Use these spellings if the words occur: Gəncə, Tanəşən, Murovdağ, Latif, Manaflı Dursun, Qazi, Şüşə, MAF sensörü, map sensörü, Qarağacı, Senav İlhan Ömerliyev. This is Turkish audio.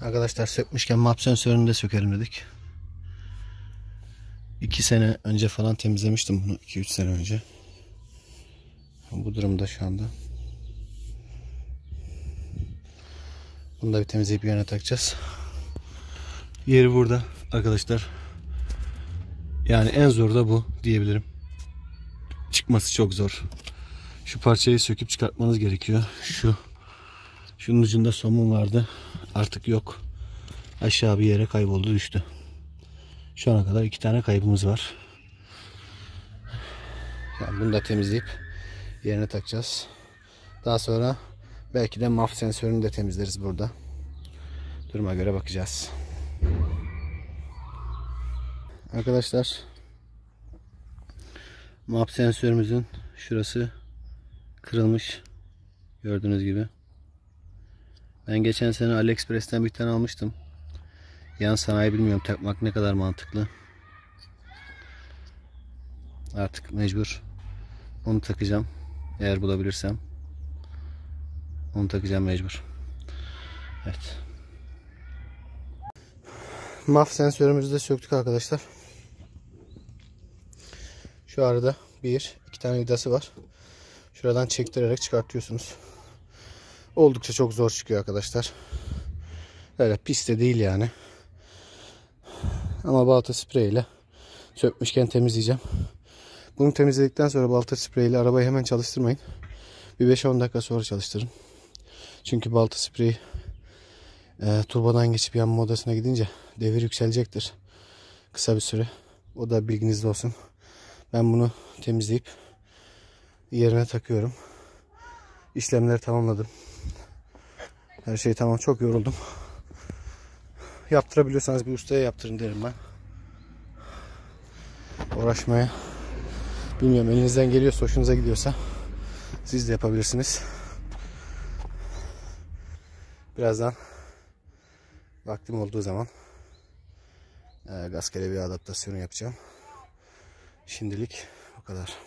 Arkadaşlar sökmüşken map sensörünü de sökelim dedik. 2 sene önce falan temizlemiştim bunu. 2-3 sene önce. Bu durumda şu anda. Bunu da bir temizleyip yerine takacağız. Yeri burada arkadaşlar. Yani en zor da bu diyebilirim. Çıkması çok zor. Şu parçayı söküp çıkartmanız gerekiyor. Şunun ucunda somun vardı. Artık yok. Aşağı bir yere kayboldu, düştü. Şu ana kadar 2 tane kaybımız var. Yani bunu da temizleyip yerine takacağız. Daha sonra belki de MAF sensörünü de temizleriz burada. Duruma göre bakacağız. Arkadaşlar MAF sensörümüzün şurası kırılmış. Gördüğünüz gibi. Ben geçen sene AliExpress'ten bir tane almıştım. Yan sanayi bilmiyorum takmak ne kadar mantıklı. Artık mecbur. Onu takacağım. Eğer bulabilirsem. Onu takacağım mecbur. Evet. MAF sensörümüzü de söktük arkadaşlar. Şu arada 1-2 tane vidası var. Şuradan çektirerek çıkartıyorsunuz. Oldukça çok zor çıkıyor arkadaşlar. Öyle pis de değil yani. Ama balta spreyiyle sökmüşken temizleyeceğim. Bunu temizledikten sonra balta spreyiyle arabayı hemen çalıştırmayın. Bir 5-10 dakika sonra çalıştırın. Çünkü balta spreyi turbodan geçip yanma odasına gidince devir yükselecektir. Kısa bir süre. O da bilginizde olsun. Ben bunu temizleyip yerine takıyorum. İşlemleri tamamladım. Her şey tamam. Çok yoruldum. Yaptırabiliyorsanız bir ustaya yaptırın derim ben. Uğraşmaya. Bilmiyorum, elinizden geliyorsa, hoşunuza gidiyorsa siz de yapabilirsiniz. Birazdan vaktim olduğu zaman gaz kelebeği adaptasyonu yapacağım. Şimdilik o kadar.